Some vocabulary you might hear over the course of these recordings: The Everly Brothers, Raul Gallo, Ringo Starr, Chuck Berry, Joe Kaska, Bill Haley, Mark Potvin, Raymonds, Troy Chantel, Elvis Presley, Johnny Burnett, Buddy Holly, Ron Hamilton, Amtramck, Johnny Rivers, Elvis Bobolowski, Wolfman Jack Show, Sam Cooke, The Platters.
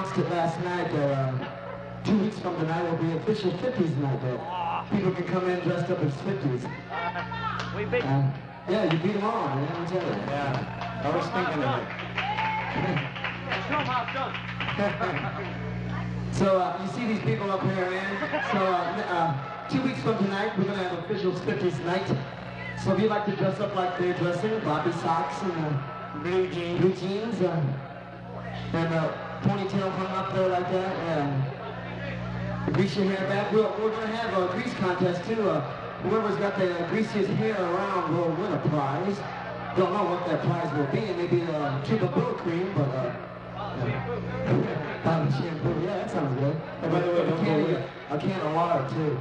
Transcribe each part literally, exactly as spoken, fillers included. announced it last night that uh, two weeks from tonight will be official fifties night. That people can come in dressed up as fifties. Uh, we beat um, Yeah, you beat them all. I didn't tell you. Yeah, I was thinking of it. So uh, you see these people up here, man. So uh, uh, two weeks from tonight, we're going to have official fifties night. So if you'd like to dress up like they're dressing, bobby socks and uh, blue jeans, blue jeans uh, and a ponytail hung up there like that, and grease your hair back. We're, we're going to have a grease contest too. Uh, whoever's got the uh, greasiest hair around will win a prize. Don't know what that prize will be. Maybe a tube of bullet cream, but uh, yeah. Bottle shampoo. Yeah, that sounds good. And by the way, don't go with a can of water too.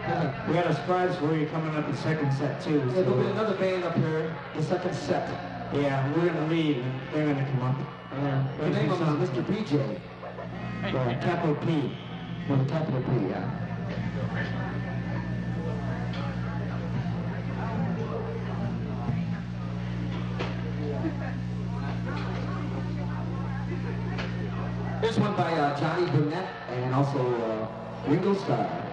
Yeah. We got a surprise for you coming up the second set too. Yeah, so there'll be another band up here. The second set. Yeah, we're going to leave, and they're going to come up. Uh, the name of him is Mister P J, uh, capital P, with a capital P, yeah. Here's one by uh, Johnny Burnett and also uh, Ringo Starr.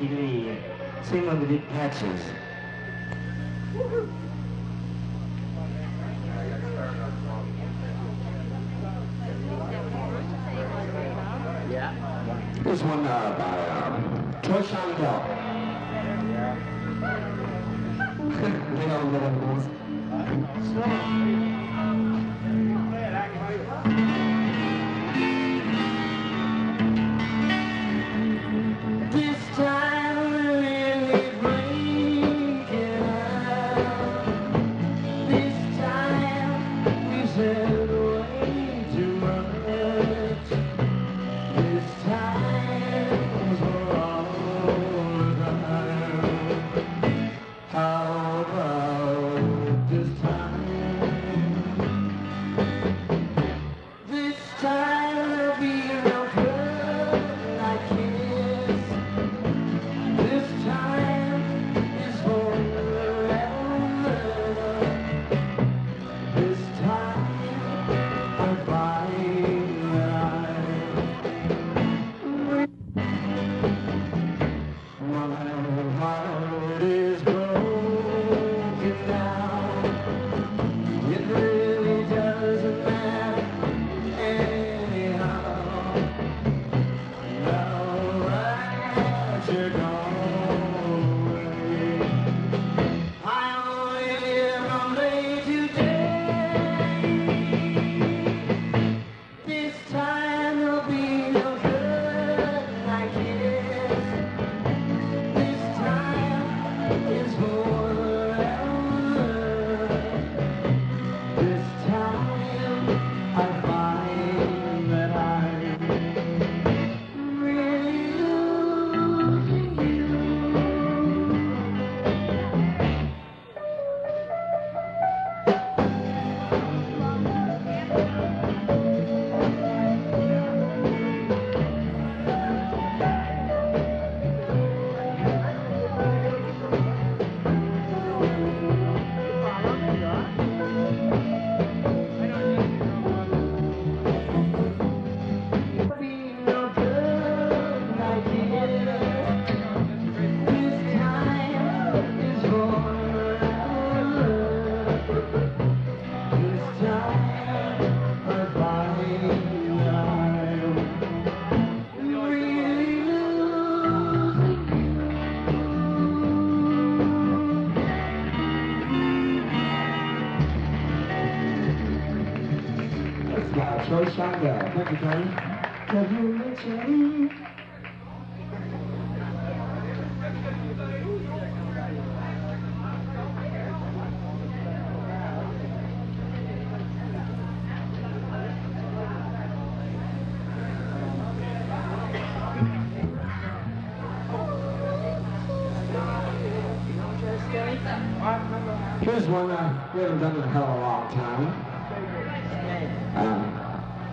Mickey Lee, sing on the big patches. Woo-hoo. Yeah. This one uh, by uh, Troy Chantel. They all live in Shonda. Thank you, Tony. Have you mentioned me? Here's one uh, we haven't done in a hell of a long time. Um,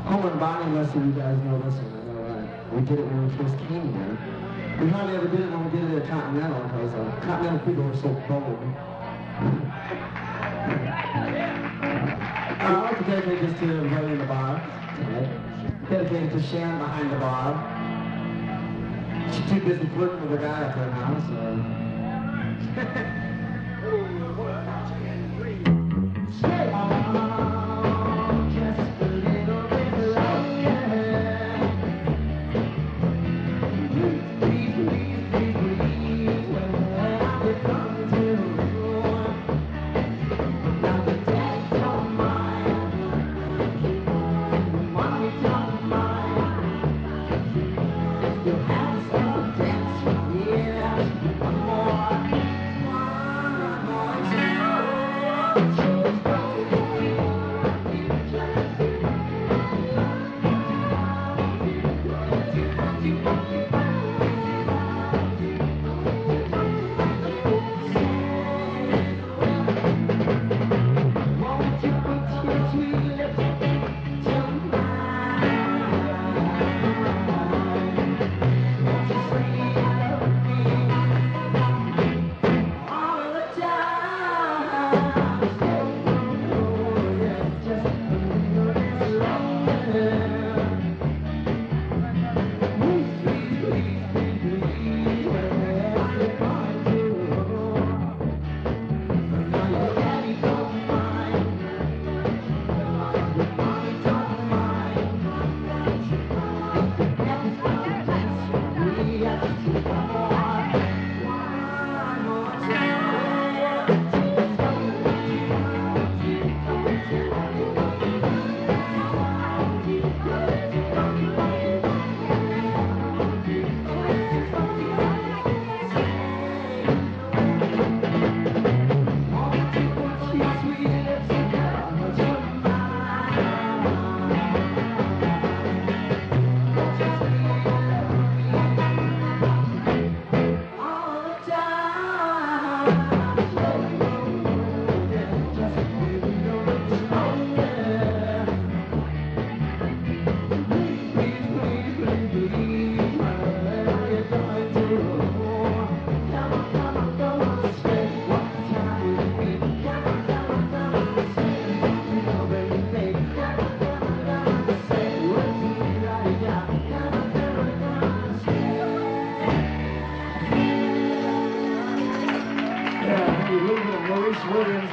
Home and Bonnie lesson, you guys know this one, I know that. We did it when we first came here. We hardly ever did it when we did it at Continental, because uh, Continental people were so bold. uh, I'd like to dedicate this to everybody in the bar tonight. Dedicated to Sharon behind the bar. She's too busy flirting with the guy up there now, so... Hey, mama! Thank you.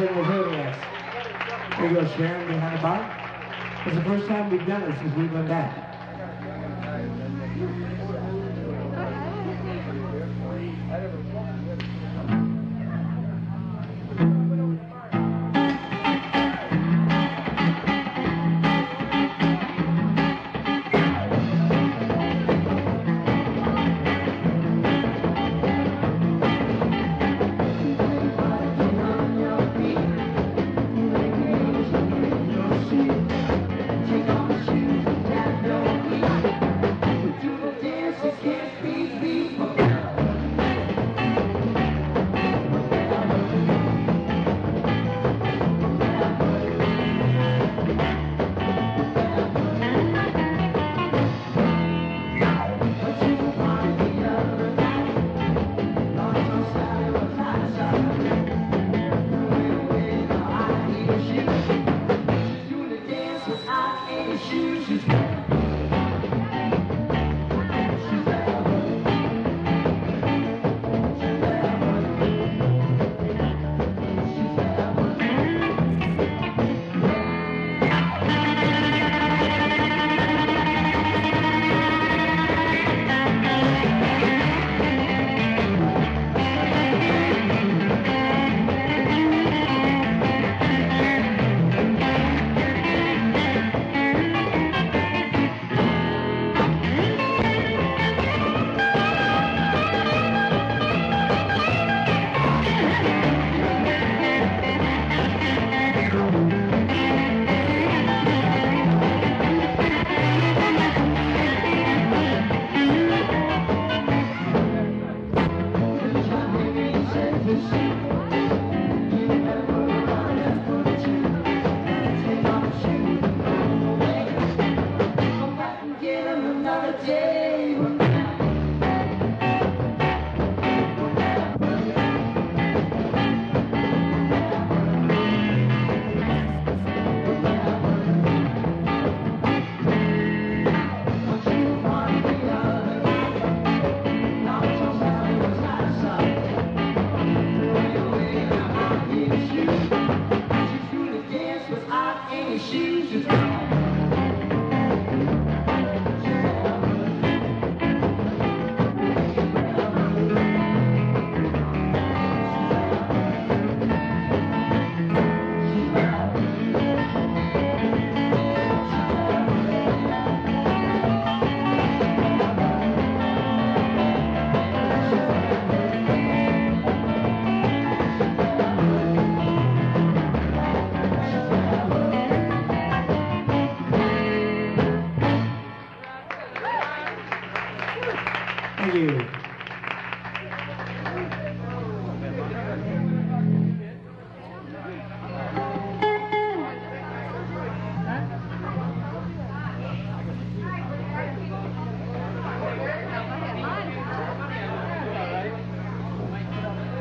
bring those maniacs. There you go, Sharon, behind the bar. It's the first time we've done it since we went back.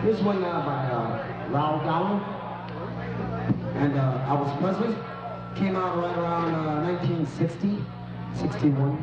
This one now by uh, Raul Gallo and uh, Elvis Presley. Came out right around uh, nineteen sixty, sixty-one.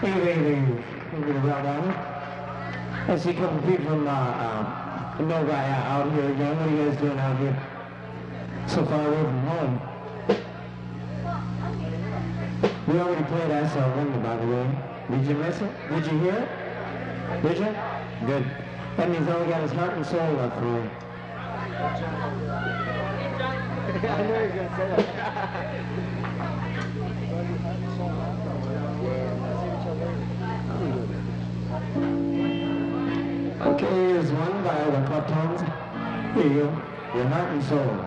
Evening, well done. I see a couple people from uh, uh, Nova out here again. What are you guys doing out here? So far away from home. We already played I Saw Linda, by the way. Did you miss it? Did you hear it? Did you? Good. That means all we got is heart and soul left for me. I know you're going to say that. Okay, here's one by the Platters. Here you go. Your heart and soul.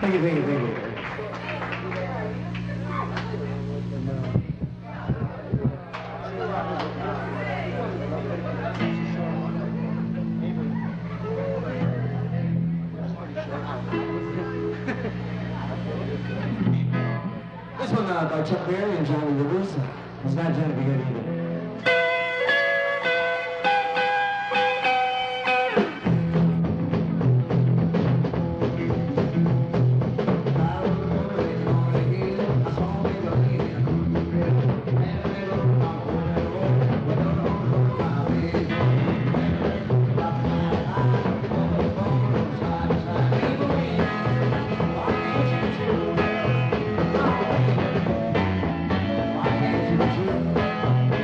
Thank you, thank you, thank you. This one uh, by Chuck Berry and Johnny Rivers. It's not going to be good either. Thank you.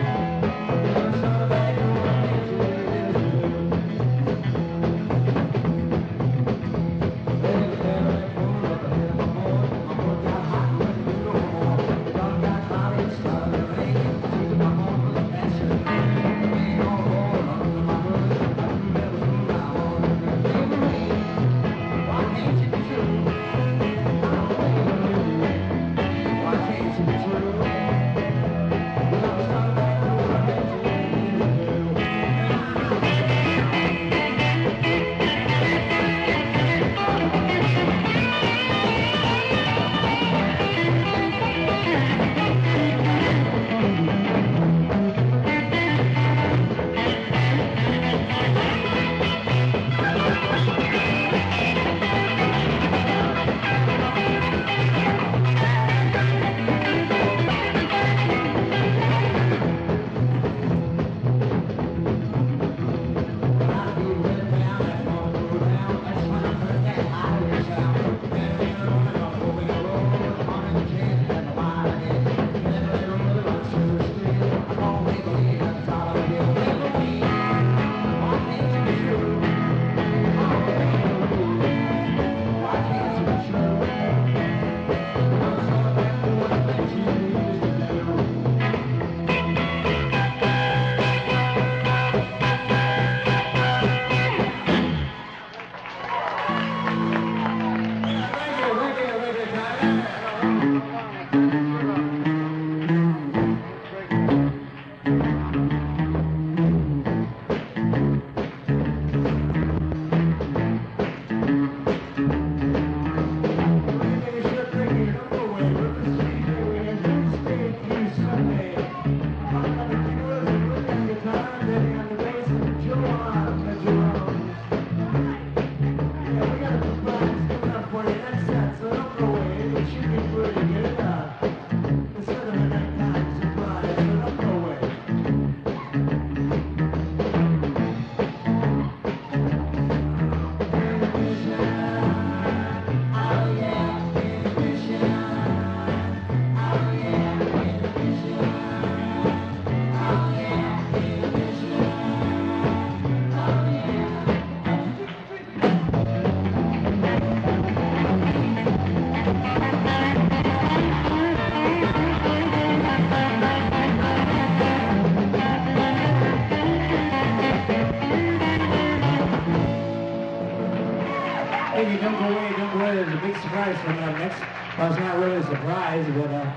Thank you. Don't go away. Don't go away. There's a big surprise coming up next. Well, it's not really a surprise, but uh,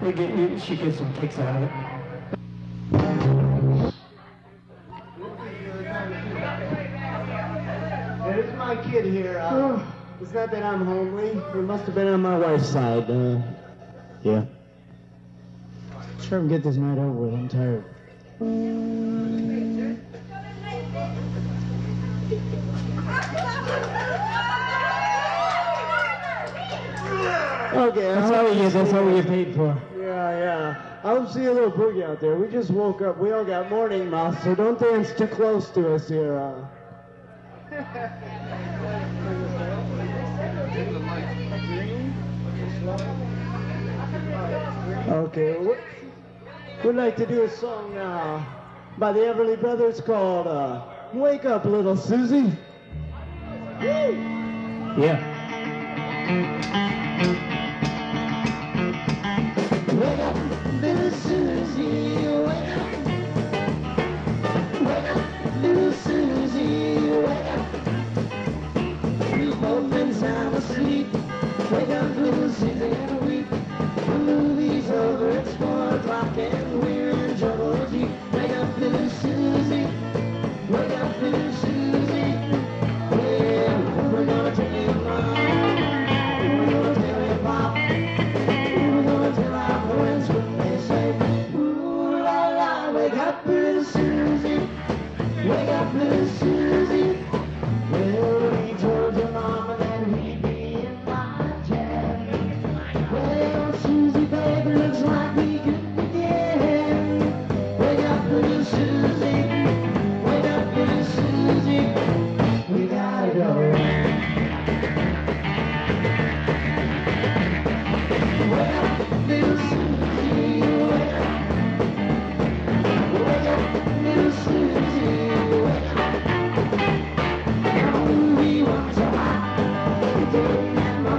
we get, we, she gets some kicks out of it. There's my kid here. Uh, oh. It's not that I'm homely. It must have been on my wife's side. Uh, yeah. Let's try and get this night over with. I'm tired. Okay, that's how we get. That's how we get paid for. Yeah, yeah. I don't see a little boogie out there. We just woke up. We all got morning mouth, so don't dance too close to us here. Uh. Okay, well, we'd like to do a song now by the Everly Brothers called uh, "Wake Up, Little Susie." Woo! Yeah. Wake up, little Susie, wake up. Wake up, little Susie, wake up. We've both been sound asleep. Wake up, little Susie, and weep. The movie's over, it's four o'clock, and we're in trouble deep. Wake up, little Susie, wake up, little Susie. Yeah, we're gonna take it on. We're gonna take it pop. Wake up, little Susie. Well, he told your mama that he'd be in my chat. Well, Susie, baby, looks like we could begin. Wake up, little Susie. Wake up, little Susie. We gotta go. Wake up, little Susie. Wake up. Wake up, little Susie.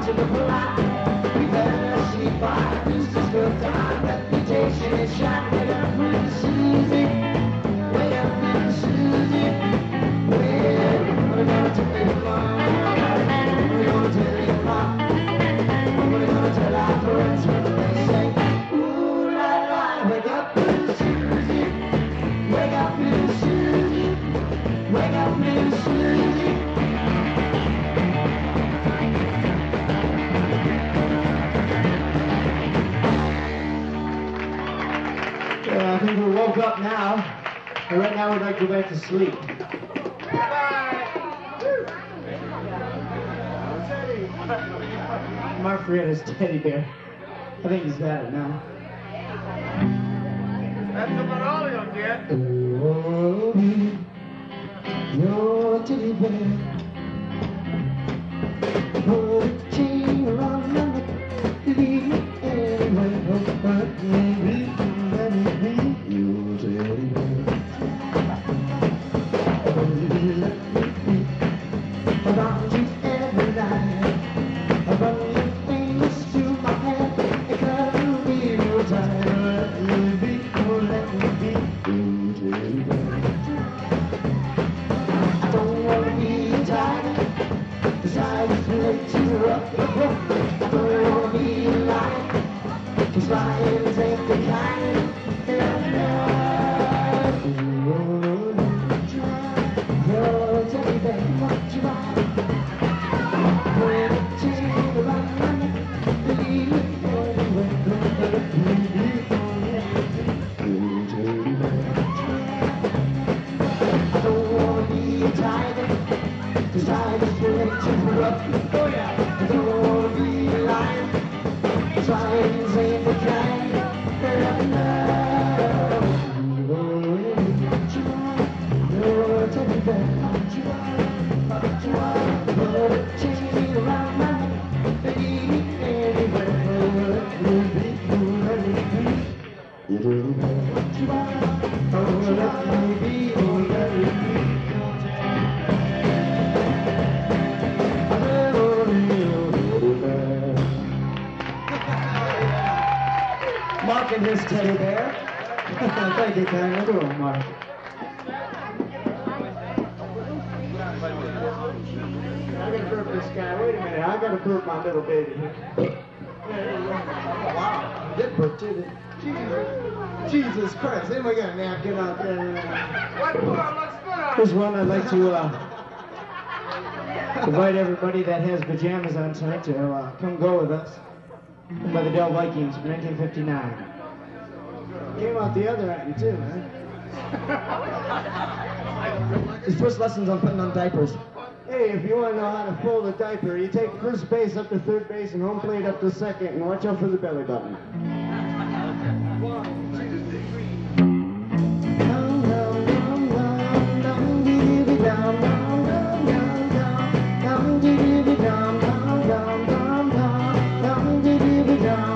To the block, we better sleep by. This is good time. Reputation is shot. Wake up, little Susie. Wake up, little Susie. We're gonna tell you mom. We're gonna tell you mom. We're gonna tell our friends what they say. Ooh la la, wake up, little Susie. Wake up, little Susie. Wake up, little Susie. I think we woke up now, and right now we'd like to go back to sleep. Mark forgot his teddy bear. I think he's got it now. That's about all he'll get. Oh, me, your teddy bear. Oh, the chain around my neck, you leave me anywhere, but maybe you tell me about you every night, about your fingers to my head, it could be real tight, it'd be cool, let me be, you tell me I don't want to be a tiger, the tiger's way too rough, I don't want to be a lion, cause lions ain't the kind. We're prove this guy. Wait a minute, I gotta prove my little baby. Wow, did prove it. Jesus, Jesus Christ! Anybody got a napkin out there? What for? Looks good on. Here's one I'd like to uh, invite everybody that has pajamas on tonight to uh, come go with us. By the Del Vikings, from nineteen fifty-nine. Came out the other end too, man. His first lessons on putting on diapers. Hey, if you want to know how to fold a diaper, you take first base up to third base and home plate up to second, and watch out for the belly button. One, two, three. Down, down, down, down, down, diddy, down, down, down, down, down, down, diddy, down, down, down, down, down, down, diddy, down.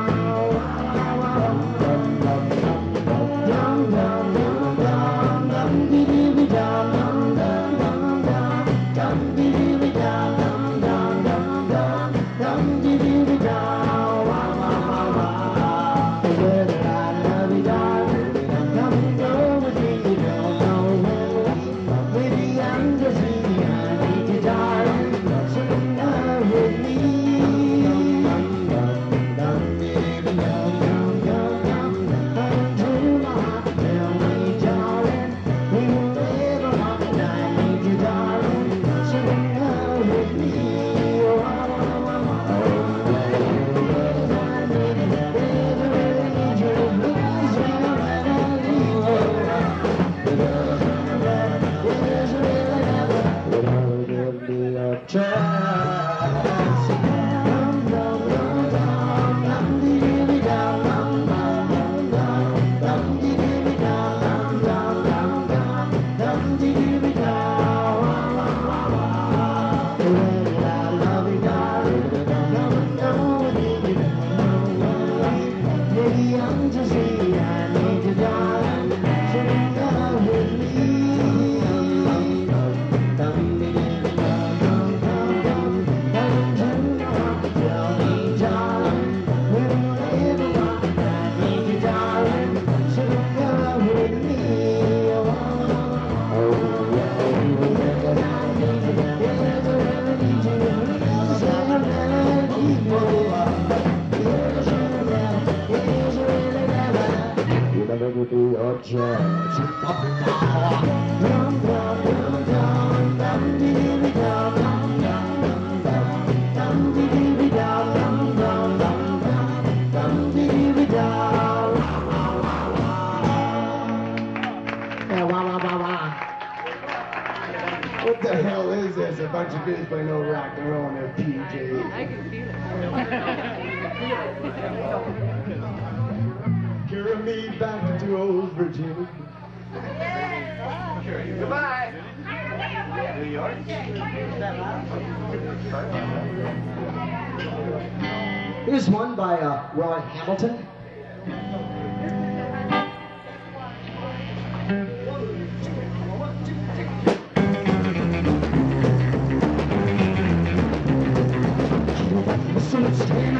Here's one by uh, Ron Hamilton. This is good.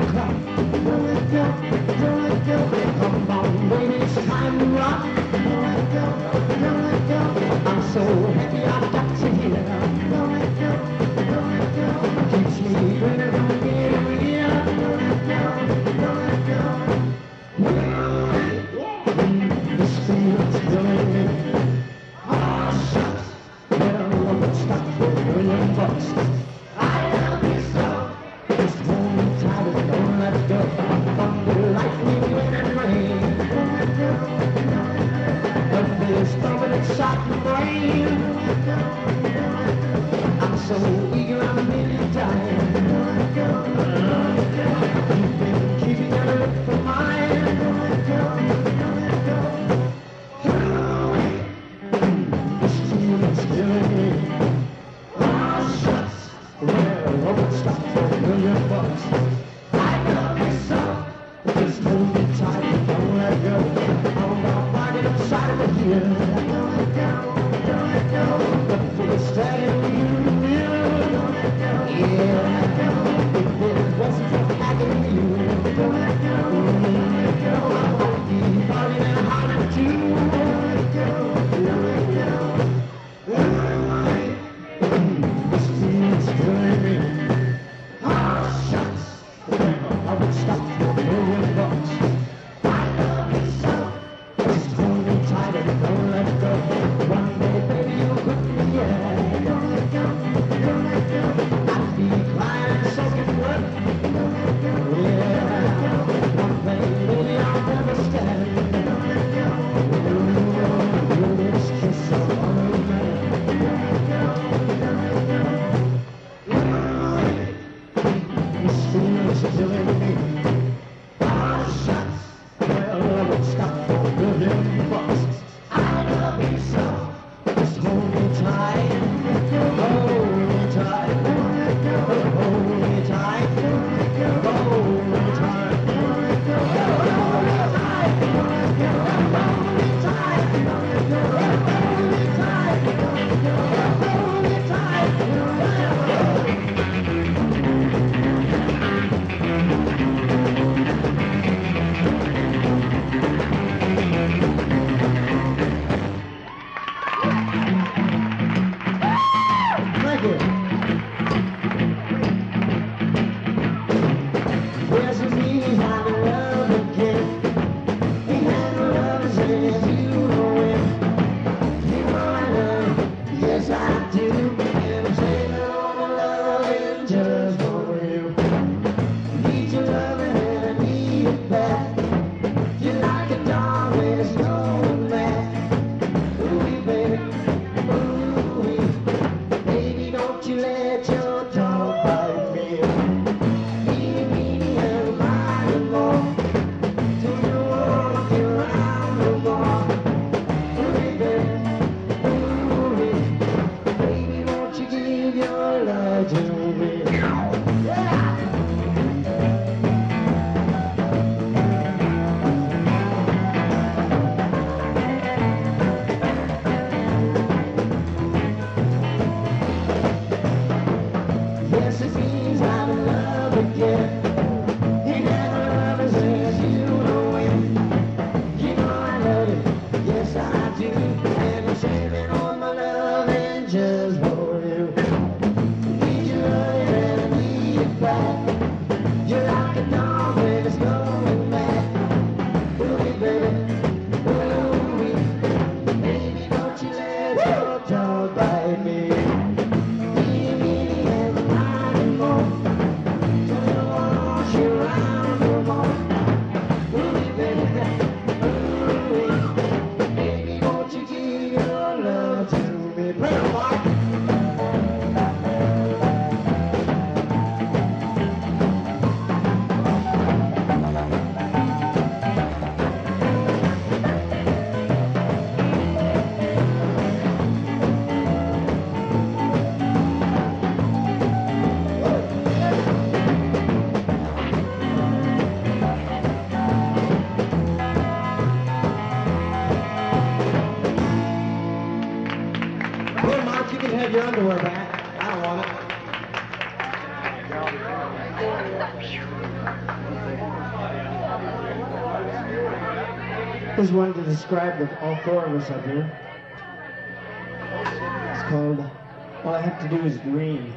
There's one to describe the, all four of us up here. It's called All I Have to Do Is Dream.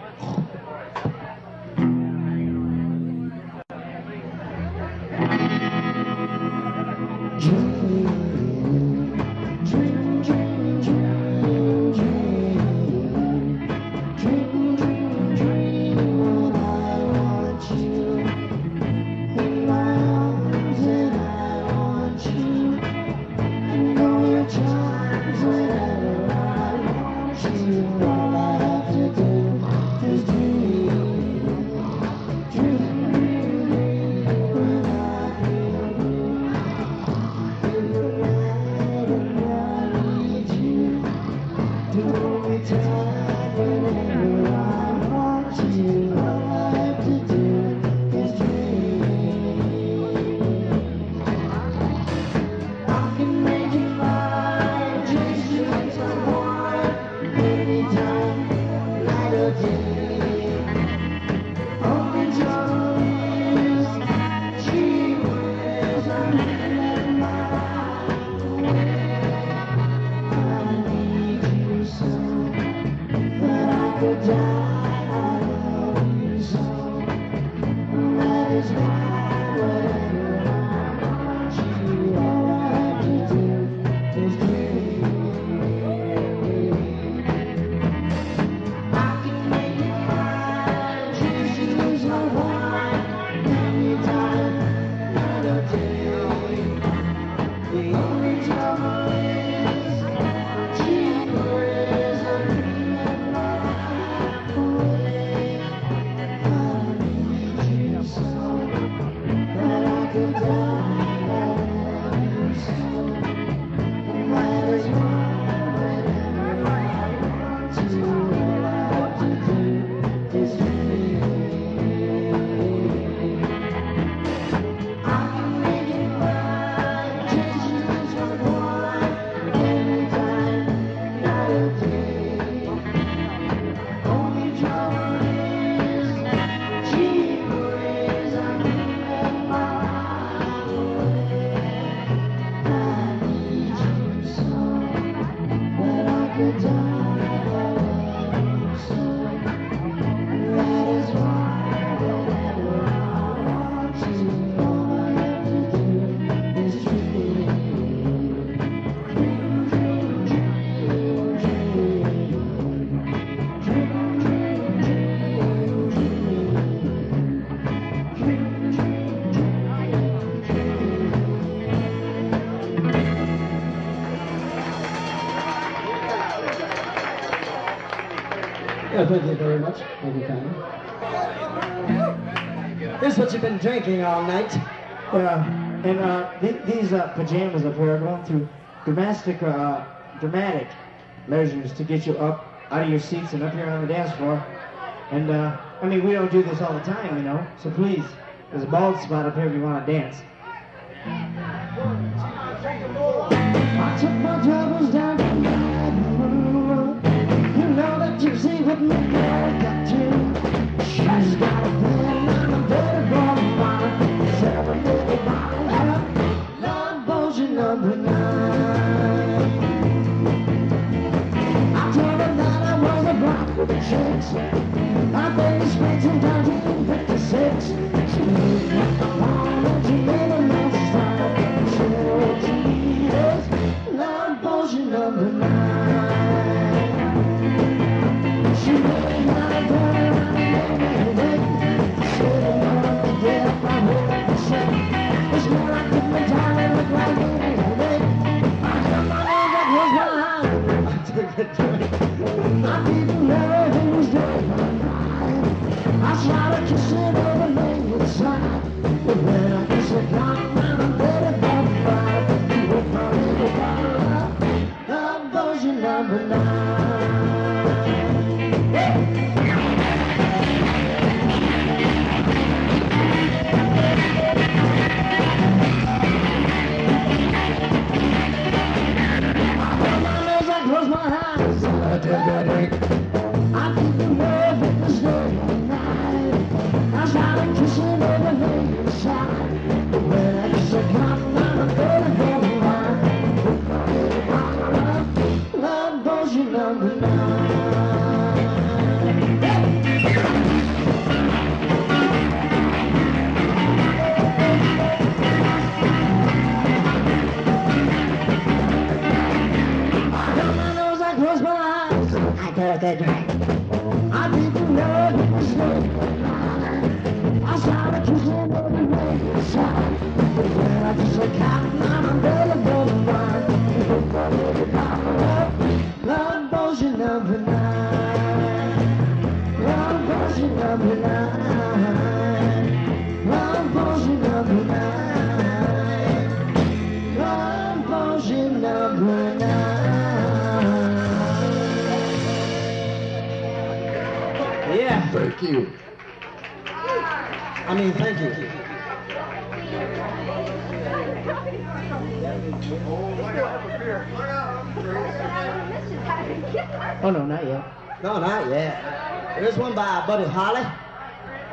Thank you very much. Thank you kindly. This is what you've been drinking all night. Uh, and uh, th these uh, pajamas up here are going through dramatic, uh, dramatic measures to get you up out of your seats and up here on the dance floor. And uh, I mean, we don't do this all the time, you know. So please, there's a bald spot up here if you want to dance. I took my troubles down to you see what my girl got to. She's got a plan and a better girl. It's every little bottle. Love Bossier number nine. I told her that I was a block with the chicks. I think it's way too dirty to practice.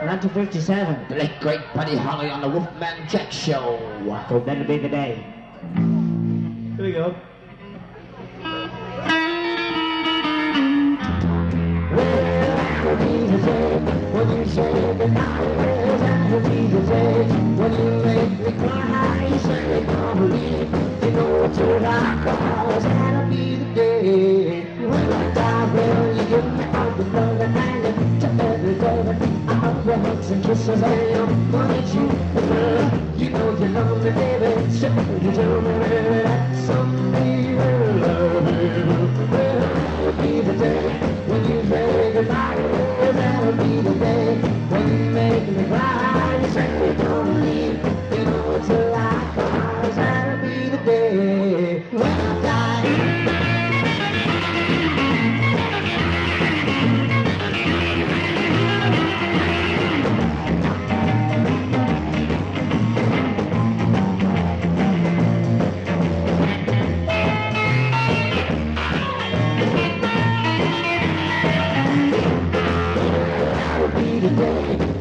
nineteen fifty-seven, the late great Buddy Holly on the Wolfman Jack Show. So that'll be the day. Here we go. Well, that'll be the day when you say goodbye. Well, that'll be the day when you make me cry. You say you can't believe you know it's all I cause. That'll be the day when I die. Well, you give me all the love and I live to every day. Your hugs and kisses, I am wanting you, girl. You know you love me, baby. So you tell me, baby, that someday you'll love me. Well, that'll be the day when you say goodbye. Well, that'll be the day when you make me cry. You say you don't leave, you know it's a lie. 'Cause that'll be the day when I die.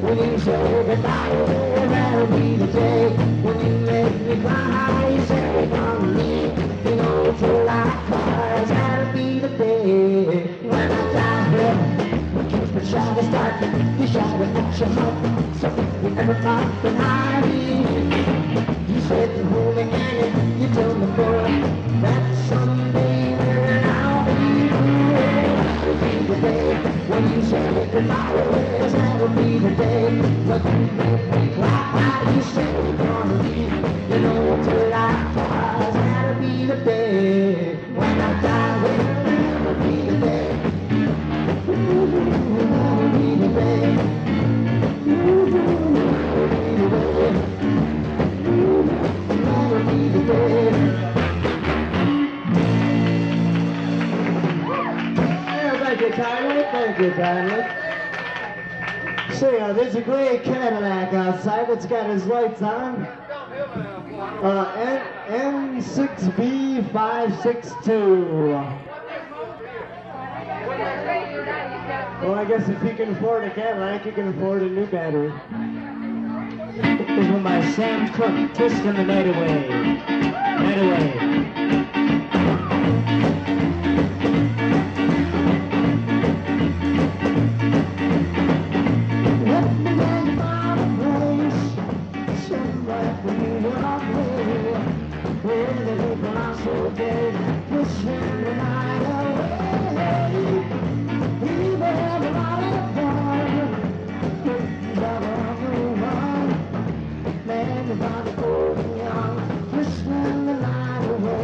When you say goodbye, that'll be the day when you make me cry. You say you don't leave, you know it's a lie. 'Cause that'll be the day when I die. Well, kids were shy to start, you shouted at your heart, something you never thought that I'd be. You said you're holding in, you told me, boy, that someday I'll be through. That'll be the day when you say goodbye, well, that'll be the day when you make me cry. You say you're gonna leave, you know it's a lie. 'Cause that'll be the day when I die. Well, that'll be the day. Ooh, that'll be the day. Ooh, that'll be the day. Ooh, that'll be the day. Thank you kindly, thank you kindly. So yeah, there's a gray Cadillac outside that's got his lights on. Uh, N N six B five six two. Well, I guess if you can afford a Cadillac, you can afford a new battery. This is one by Sam Cooke, Twisting the Night Away. Night Away. Twisting the night away.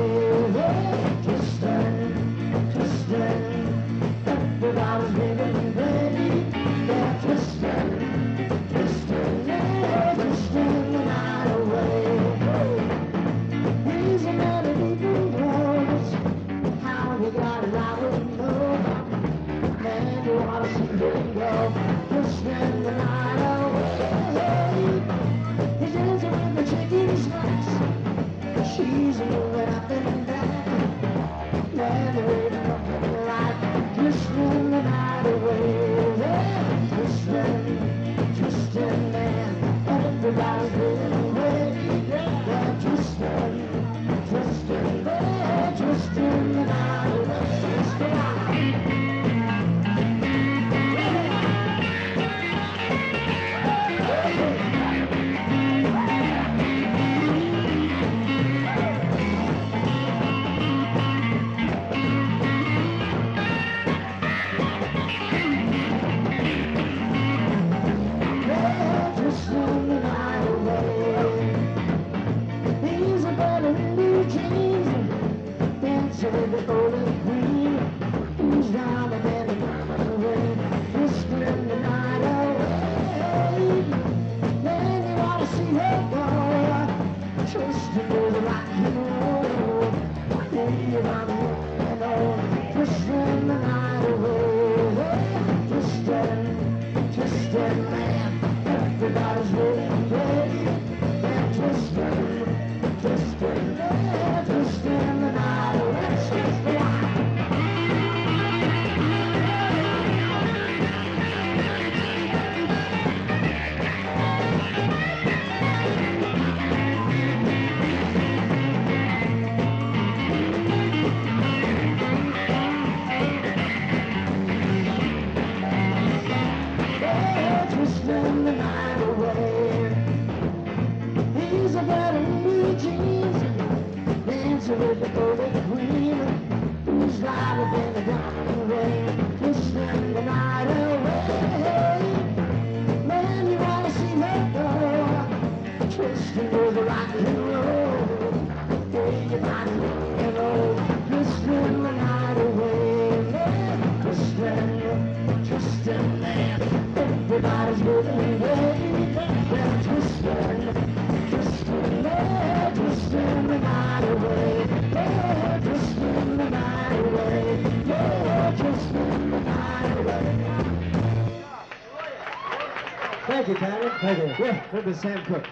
Thank you, Karen. Thank you. Yeah, that was Sam Cooke.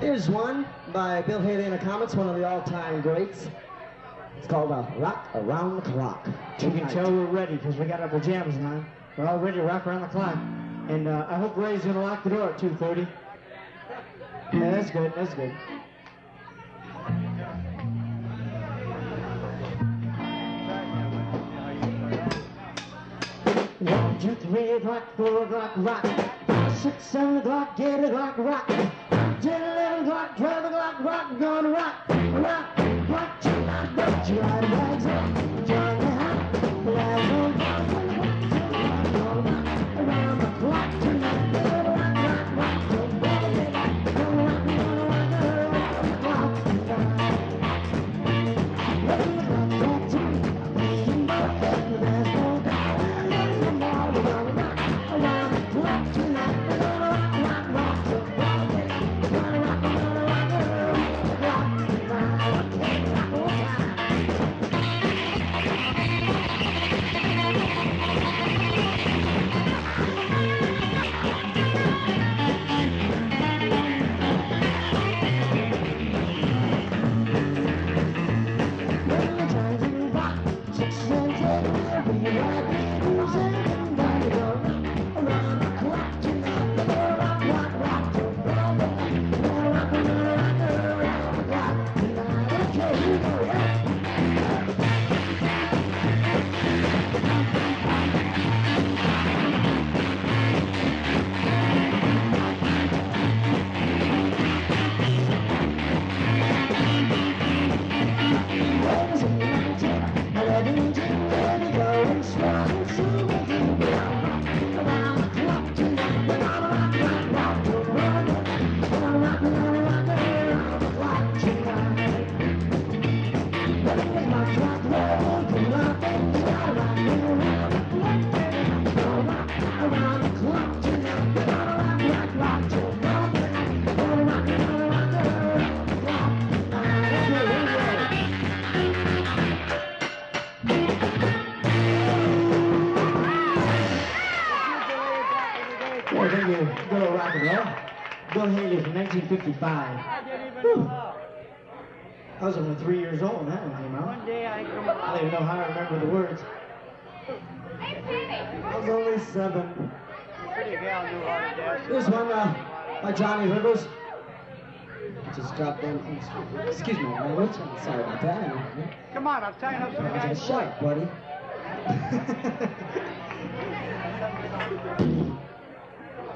Here's one by Bill Haley and the Comets, one of the all-time greats. It's called uh, Rock Around the Clock. You can tell we're ready because we got our pajamas on. We're all ready to rock around the clock. And uh, I hope Ray's going to lock the door at two thirty. Yeah, that's good, that's good. One, two, three o'clock, four o'clock, rock. Five, six, seven o'clock, eight o'clock, rock. Ten, eleven o'clock, twelve o'clock, rock. Gonna rock, rock, rock till I rock, till I rise up, Johnny Hop, rise on up. I was only three years old when that one came out. One day I, come I don't even know how I remember the words. I was only seven. This one uh, by Johnny Rivers. Just dropped down from... Excuse me, my language. Sorry about that. Come on, I'll tie it up for you guys. Shut up, buddy.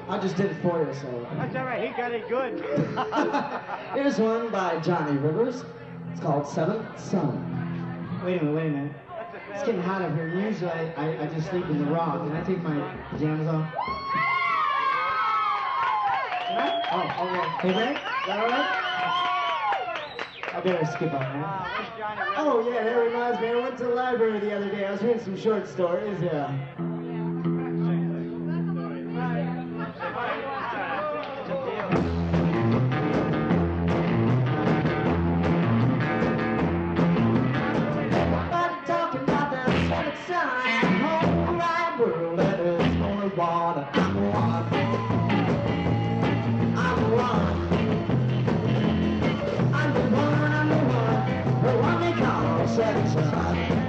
I just did it for you, so... That's all right, he got it good. Here's one by Johnny Rivers. It's called Seventh Son. Wait a minute, wait a minute. It's getting hot up here. Usually I, I, I just sleep in the raw. Can I take my pajamas off? Can I? Oh, okay. Hey, Ray? Is that all right? I better skip on that. Oh, yeah, that reminds me. I went to the library the other day. I was reading some short stories, yeah. Thank you. sunshine.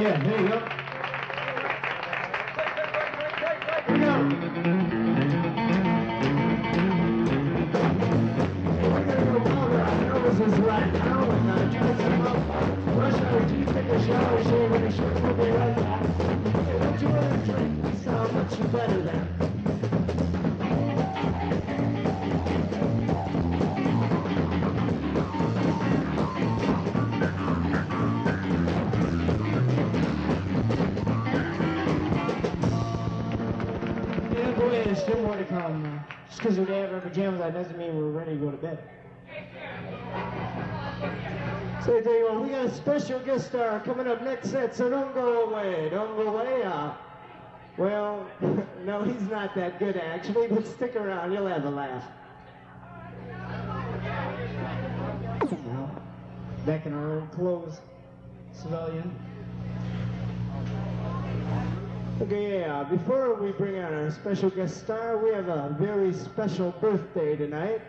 Yeah, there you go. We're going to water our noses right now and uh, try some up. Brush our teeth, take a shower, shave, and a shirt. We'll be right back. And what you want to drink, it's how much you better than. Still more to come. Uh, just because we have our pajamas on doesn't mean we're ready to go to bed. So I tell you what, we got a special guest star coming up next set, so don't go away. Don't go away. Uh, well, no, he's not that good actually, but stick around. You'll have a laugh. Now, back in our old clothes, civilian. Okay, yeah, before we bring out our special guest star, we have a very special birthday tonight.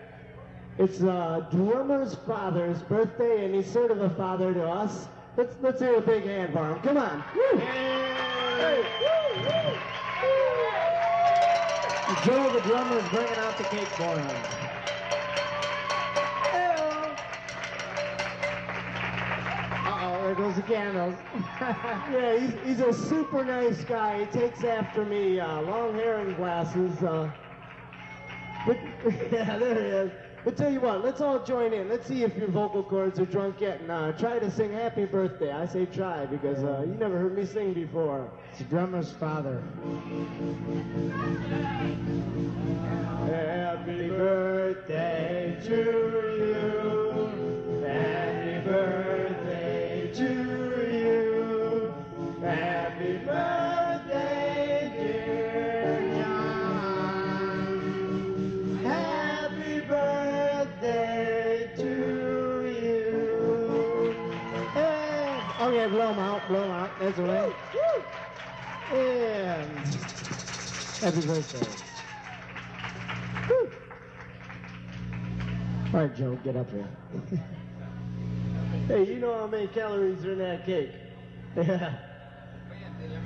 It's uh, Drummer's father's birthday, and he's sort of a father to us. Let's, let's hear a big hand for him. Come on. Woo! Hey! Woo! Woo! Joe the drummer is bringing out the cake for him. Those candles. Yeah, he's, he's a super nice guy. He takes after me. Uh, long hair and glasses. Uh, but, yeah, there he is. But tell you what, let's all join in. Let's see if your vocal cords are drunk yet. And uh, try to sing Happy Birthday. I say try because uh, you never heard me sing before. It's the drummer's father. Happy birthday to you. Happy birthday. Happy birthday, dear John. Happy birthday to you. Hey. Okay, blow them out, blow them out. That's all right. And happy birthday. Woo. All right, Joe, get up here. Hey, you know how many calories are in that cake? Yeah.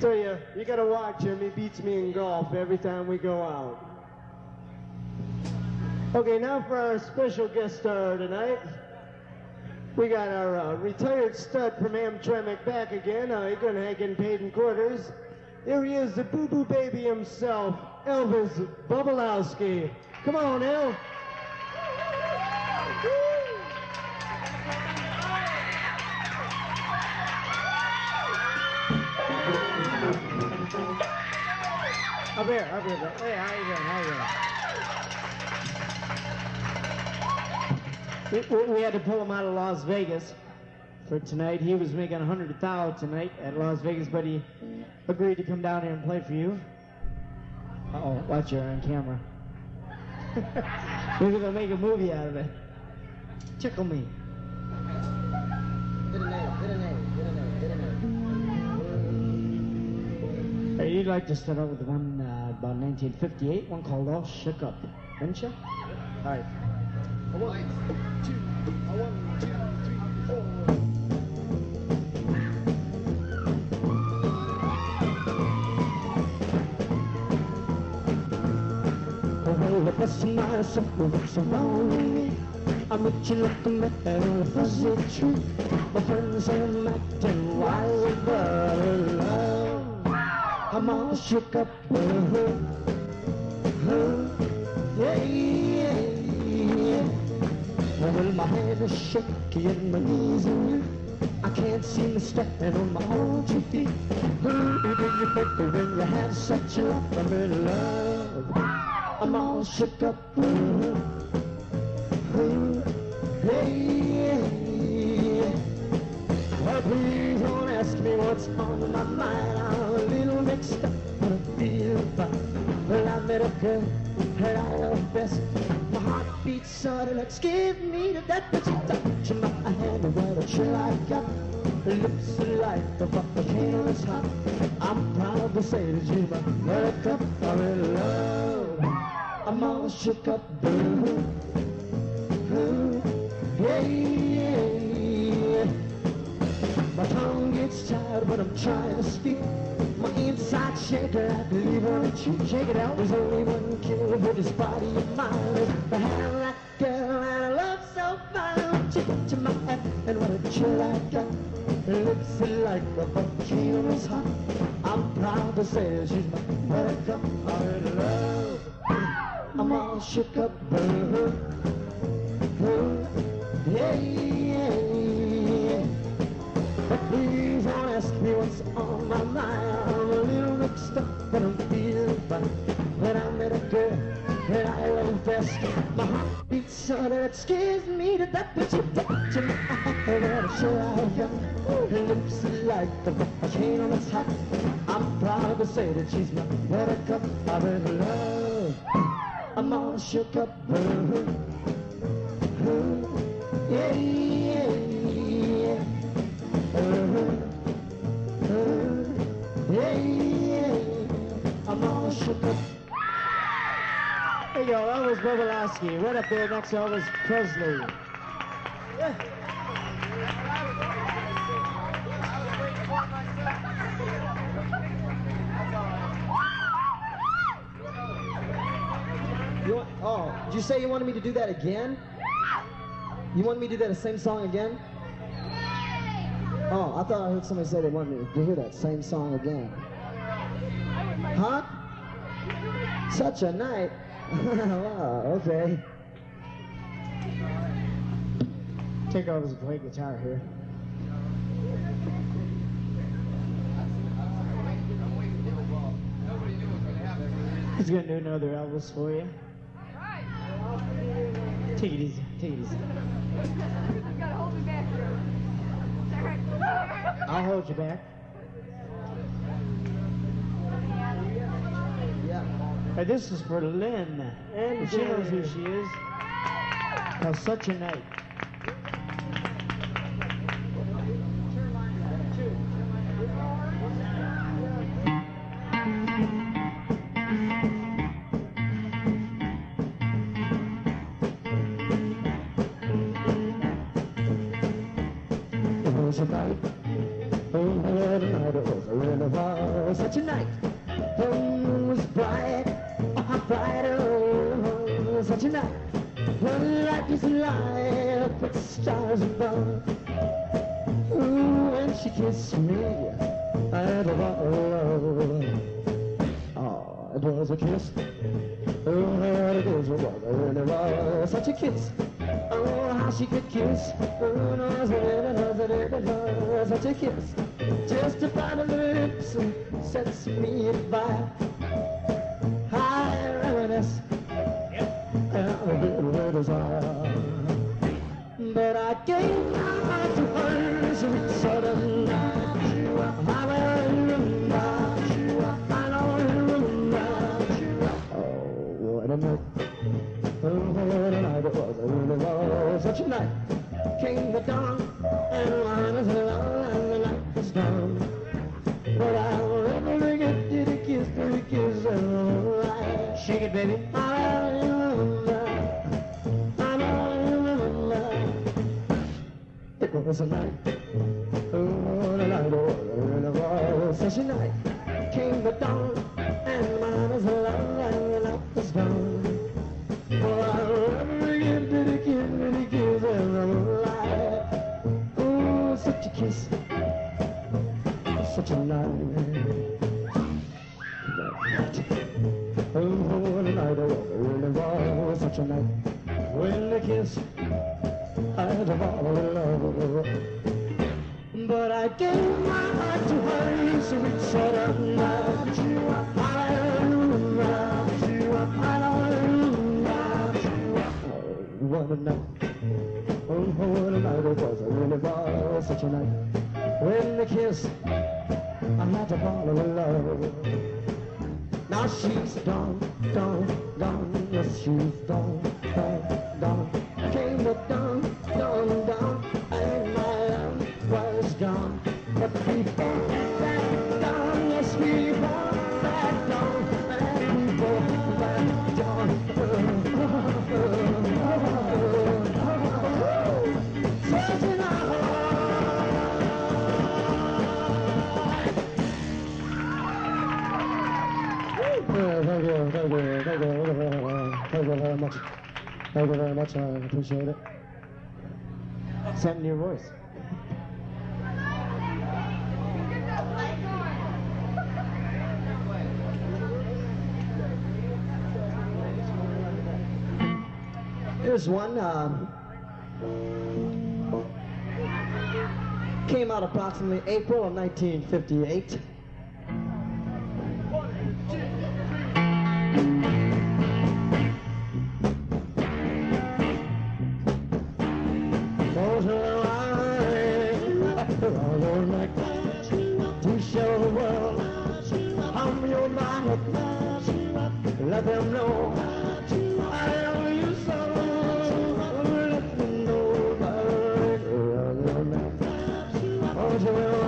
So you, you gotta watch him. He beats me in golf every time we go out. Okay, now for our special guest star tonight. We got our uh, retired stud from Amtramck back again. Uh, he's gonna get paid in quarters. Here he is, the boo-boo baby himself, Elvis Bobolowski. Come on, El. Up here, up here. Hey, how you doing? How you doing? We, we had to pull him out of Las Vegas for tonight. He was making one hundred thousand dollars tonight at Las Vegas, but he agreed to come down here and play for you. Uh-oh, watch her on camera. We're going to make a movie out of it. Tickle me. Get a nail, get a nail, get a nail, get a nail. Hey, you'd like to start out with one uh, about nineteen fifty-eight, one called All Shook Up, wouldn't you? All right. One, two, one, two, three, four. Well, I guess myself looks around me. I'm what you looking at, and it was the truth. My friends are acting wild, but in love I'm all shook up. Yeah, yeah. Well, my head is shaky and my knees are weak. I can't seem to stand on my own two feet. Who do you think when you have such a lot of love? I'm all shook up. Ooh, hey, well, please don't ask me what's on my mind. I'm a little mixed up, but I feel fine. Well, I met a girl that I love best. My heart beats sudden, let's give me to that. But you touch my hand, and what a chill I got. Lips are like the volcano is hot. I'm proud to say that you my buttercup. I'm in love. I'm all shook up. Ooh, ooh, yeah, yeah. My tongue gets tired when I'm trying to speak. My inside shaker, I believe on it, you shake it out. There's only one killer with his body and mind. If I had that girl that I love so fine, she got to my head, and what a chill I got. Lips are like the volcano's hot. I'm proud to say she's my buttercup. I'm in love. I'm all shook up. Oh, oh, yeah, yeah, yeah. But please don't ask me what's on my mind. But I'm feeling fine when I met a girl that I love best. My heart beats so that it scares me to death. But you touch my heart, and I'm sure I'll get. Her lips are like the volcano that's hot. I'm proud to say that she's my buttercup. I'm in love. I'm all shook up. Ooh, ooh, yeah, yeah, yeah. Ooh, ooh, yeah. I'm all shook up. There you go, Elvis Bobolowski, right up there next to Elvis Presley. You want, oh, did you say you wanted me to do that again? You wanted me to do that same song again? Oh, I thought I heard somebody say they wanted me to hear that same song again. Huh? Such a night. Wow, okay. Take over to play guitar here. He's gonna do another Elvis for you. Take it easy, take it easy. I'll hold you back. Hey, this is for Lynn, and she knows who she is. Now, such a night. It was a night. Oh, what a night it was. It really was such a night. The moon was bright. Brighter, oh, such a night. Well, life is alive, but stars above. Ooh, when she kissed me, I had a lot of love. it was a kiss. Oh, how it was a woman, and it was such a kiss. Oh, how she could kiss. Oh, no, it was it, it was such a kiss. Just a bite of the lips sets me by. I reminisce how bitter the desire. But I gave my heart to her, sweet sudden night. My way, I know. Oh, what a night. Oh, what a night it was. It was such a night. Came the dawn, and the line was long, and the night was gone. But I will never get to the kiss, to the kiss of life. Shake it, baby. It was a night, oh, what a night, oh, it was such a night. Came the dawn, and mine was long, and the night was gone. Oh, I'll never get to the kiss, to the kiss of life. Oh, such a kiss, such a night. Oh, what a night, oh, it was such a night. When the kiss, I'd have all in love, but I gave my heart to her, so we said I'd love you, I'd love you, I'd love you. What a night, oh, what a night it was, it really was such a night. When the kiss, I had to fall in love. Now she's gone, gone, gone, yes, she's gone, gone, gone. Came the dawn, dawn, dawn, and my love was gone. But we fought that dawn, yes, we fought that dawn, and we fought that dawn. Oh, oh, oh, oh, oh, such a night. Well, thank you, thank you, thank you, thank you very much. Thank you very much, I appreciate it. Send your voice. Here's one. Um, came out approximately April of nineteen fifty-eight. Let them know I love you so. Let them know that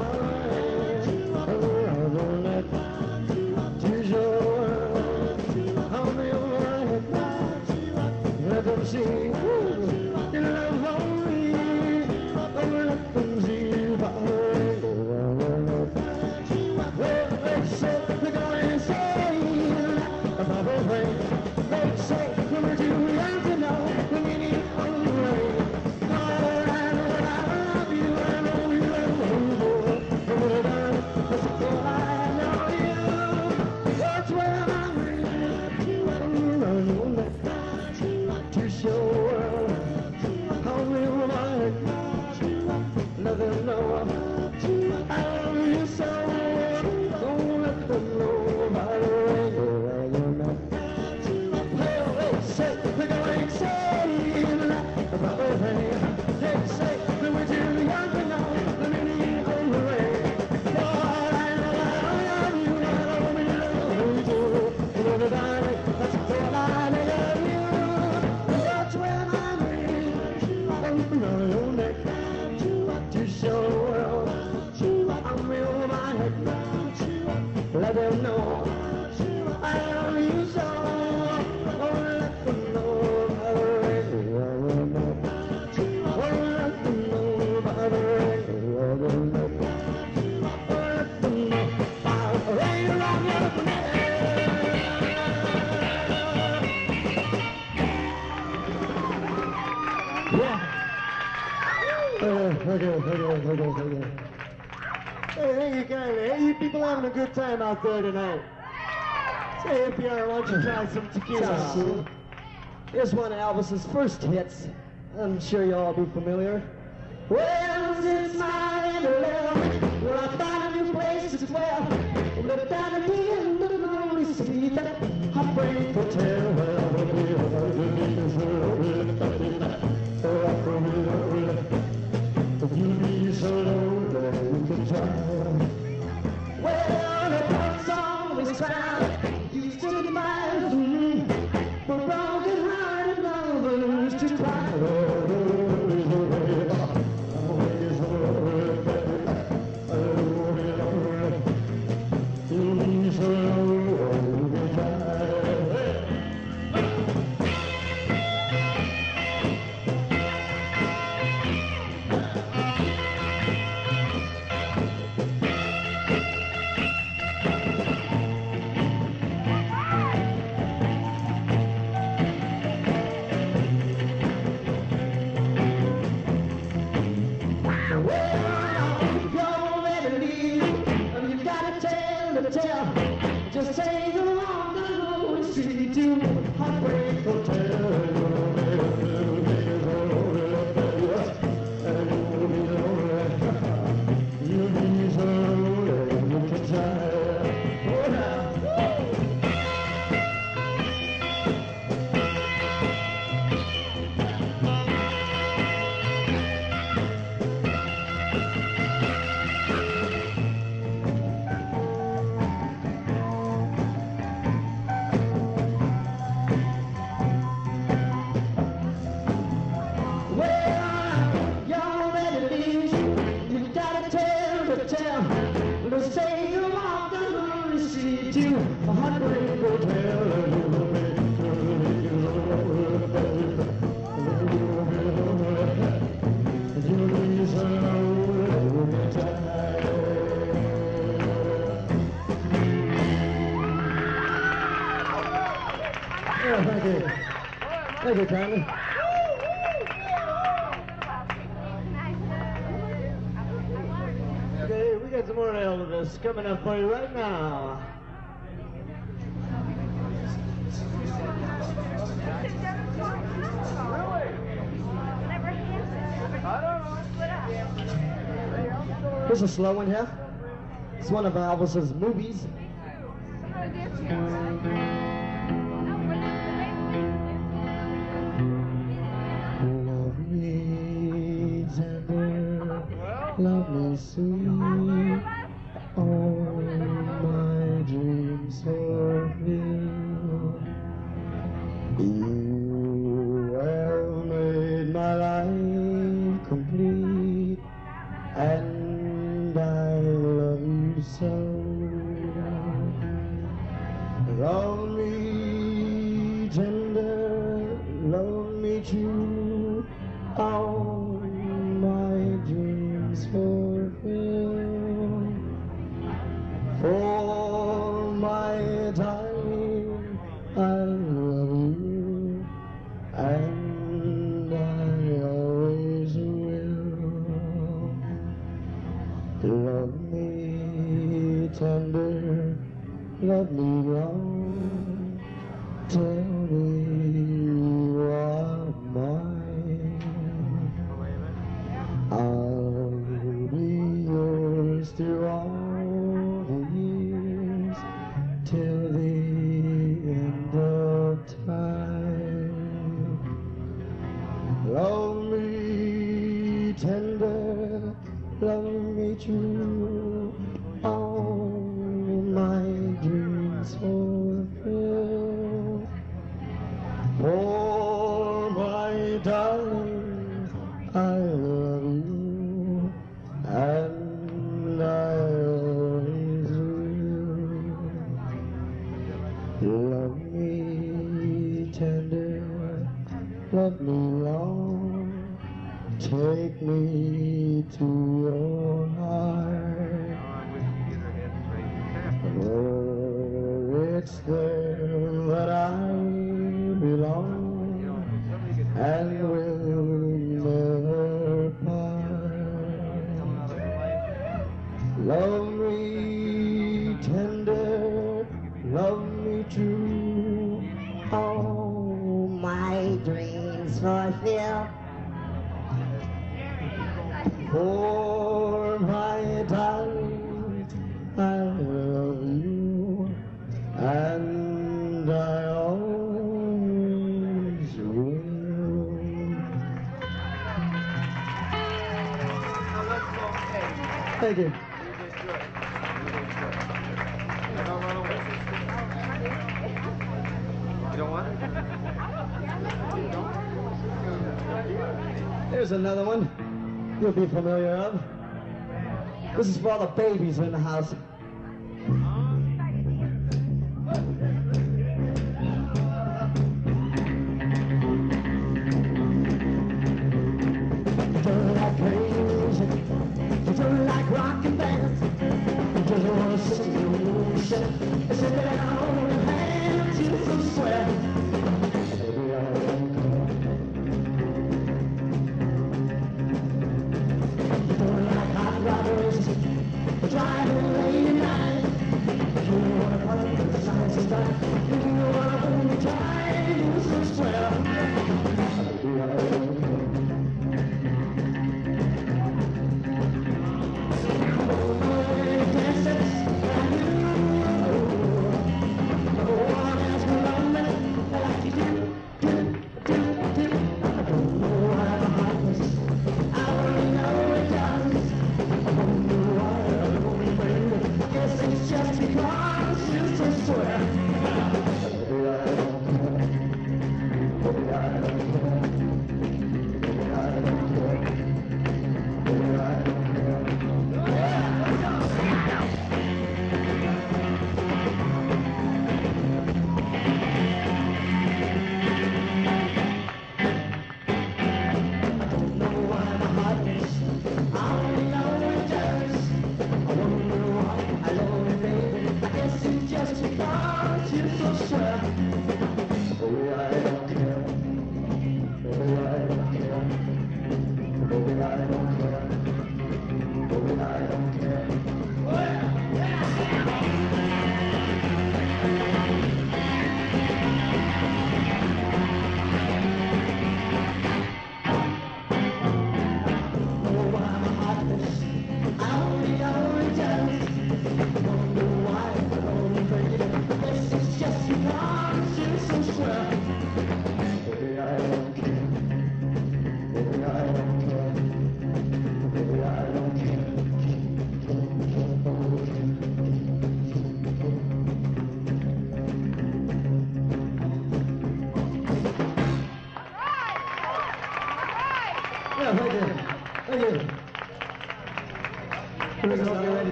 I love you. Let them see you love me. Let them see you love me. They say they're going insane. They say, come on, you have to know the meaning of the way. God, I love you, I know you, I know you. I know you. That's why I'm here. I know you. To show the world how we like. Let them know I love you so. Don't let them know. Let them know I love you so. Let them know I love you. Let them know I love you. Let them know I love you. Yeah. Okay, okay, okay, okay. Hey, thank you kindly. Hey, you people having a good time out there tonight. Say, if you're, why don't you try some tequila? Here's one of Elvis's first hits. I'm sure you'll all be familiar. Well, since my eleven, well, I found a new place as well. Look down at me and look at me, see that I pray for terror. If you be so low that you can try. Well, the pub's always crowded. You still admire me. But broken hearted lovers to cry. Coming up for you right now. Here's a slow one here. It's one of Elvis's movies. Love me tender, love me. come true. Oh, my dreams fulfill. For my darling, I love you, and I always will. Thank you. Here's another one you'll be familiar of. This is for all the babies in the house. Yeah.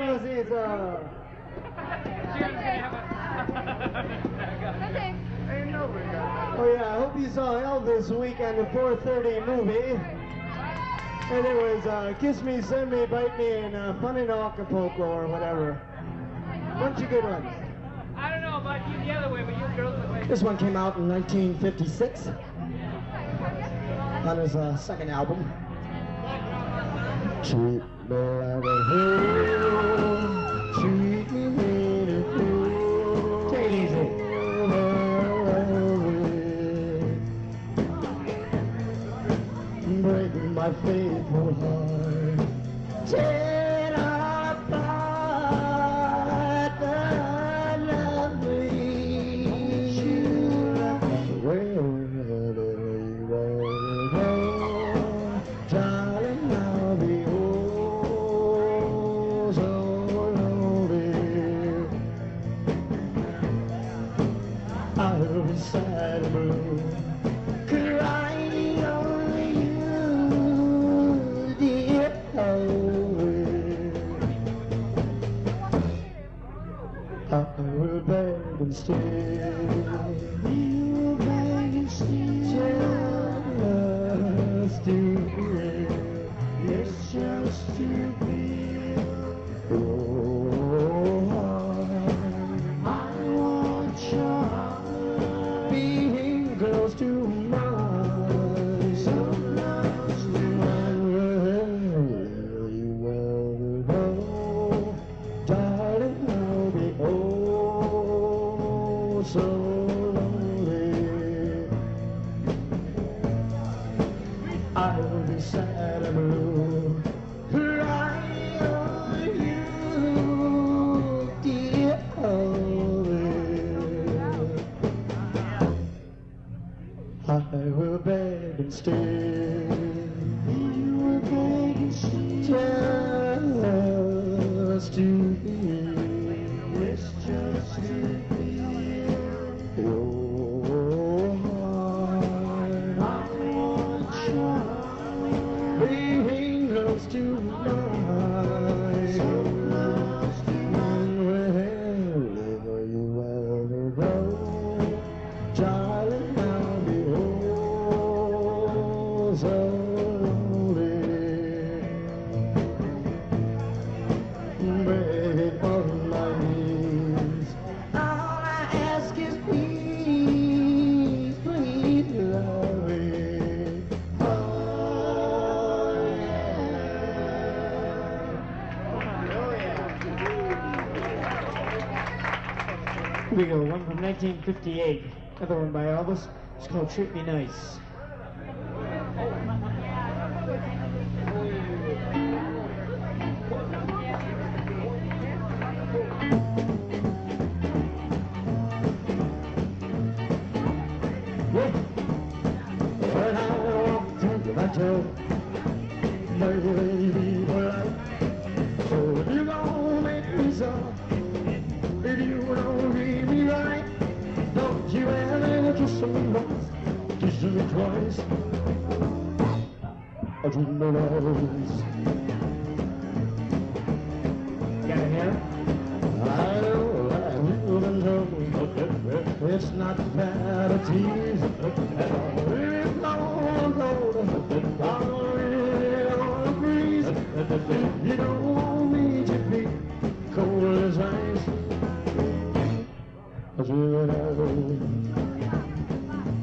Rosita. Oh yeah, I hope you saw Elvis Week on the four thirty movie. And it was uh, Kiss Me, Send Me, Bite Me, and uh, Fun in Acapulco or whatever. Bunch of good ones. I don't know about you the other way, but you girls the way. This one came out in nineteen fifty-six on his uh, second album. Treat me like a hero, treat me like a hero. Take it easy. Break my faithful heart. Tear apart the lovely you. Darling, I'll be I'll be sad and blue, crying only you, dear Elvis. I will beg and stay, you beg and stay, just to be, it's just to be. Oh, I want your girls to mine, so much to mine. Well, you will know, darling, I'll be oh so lonely. I'll be sad and blue, crying on you, dear Elvis. I will beg and stay. You will beg and stay. Just to be. It's just to be. Your heart. I want your being close to mine. So close to mine. Wherever you ever go, darling. So lonely, baby, on my knees. All I ask is please, please love me. Oh yeah, oh yeah. Here we go. One from nineteen fifty-eight. Another one by Elvis. It's called "Treat Me Nice." Baby, well, oh, you gon' make me so. If you don't read me right, don't you ever kiss me once, kiss me twice. I treat me nice. Got it here? I know I will and know. It's not bad a tease at all. It's long road. You don't need to be cold as ice. I treat me nice.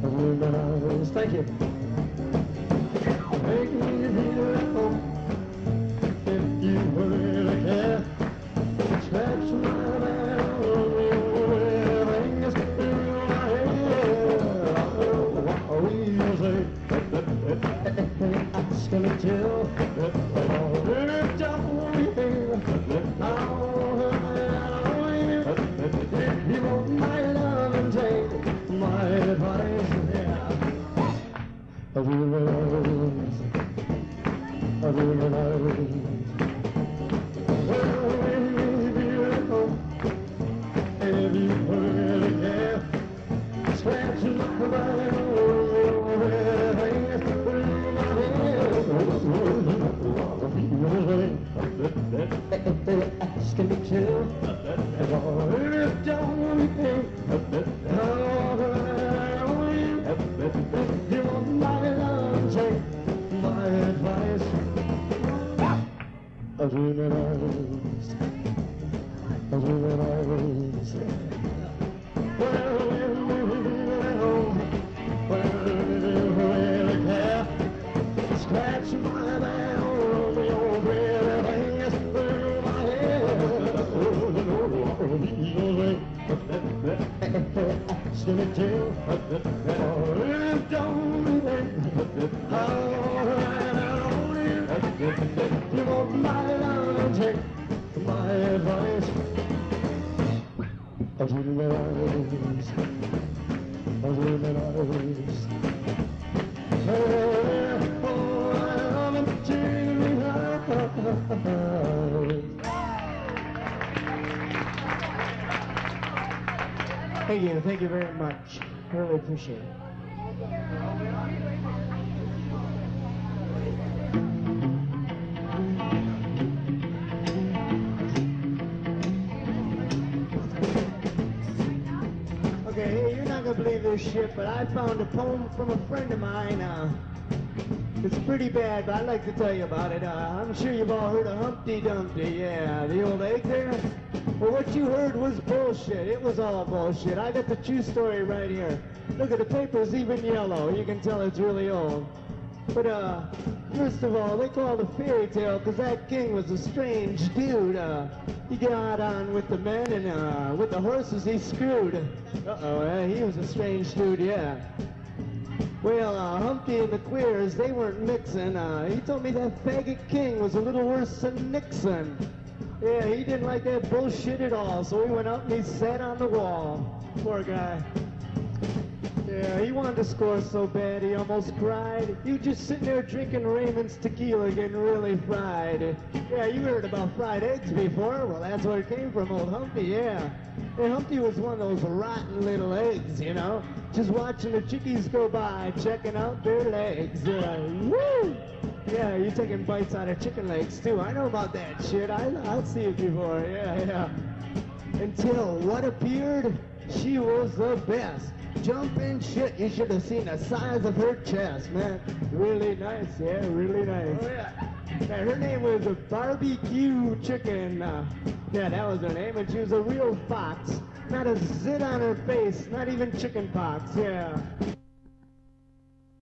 I treat me nice. Thank you. Make me feel at home if you really care. Scratch my back with fingers through my hair. Oh, you say, I'm just gonna tell. Don't state jail. And all the time we pay, and all the time we pay, you want my love, take my advice. I realize, I realize, well, we're living at home, well, we didn't really care, scratching my back. Skinny tail, oh, it don't it, oh, it, you want my love, take my advice. I realize, I realize, oh, I'm a tearing eyes. Thank you, thank you very much. I really appreciate it. Okay, you're not gonna believe this shit, but I found a poem from a friend of mine. Uh, it's pretty bad, but I'd like to tell you about it. Uh, I'm sure you've all heard of Humpty Dumpty, yeah, the old egg there. Well, what you heard was bullshit. It was all bullshit. I got the true story right here. Look at the paper's even yellow. You can tell it's really old. But, uh, first of all, they call it a fairy tale because that king was a strange dude. Uh, he got on with the men and, uh, with the horses he screwed. Uh-oh, uh, he was a strange dude, yeah. Well, uh, Humpty and the Queers, they weren't mixing. Uh, he told me that faggot king was a little worse than Nixon. Yeah, he didn't like that bullshit at all, so he went up and he sat on the wall. Poor guy. Yeah, he wanted to score so bad he almost cried. You just sitting there drinking Raymond's tequila, getting really fried. Yeah, you heard about fried eggs before. Well, that's where it came from, old Humpty, yeah. And Humpty was one of those rotten little eggs, you know? Just watching the chickies go by, checking out their legs. Yeah, woo! Yeah, you're taking bites out of chicken legs, too. I know about that shit. I, I've seen it before. Yeah, yeah. Until what appeared, she was the best. Jumping shit. You should have seen the size of her chest, man. Really nice. Yeah, really nice. Oh, yeah. Now, her name was a barbecue chicken. Uh, yeah, that was her name. And she was a real fox. Not a zit on her face. Not even chicken pox. Yeah.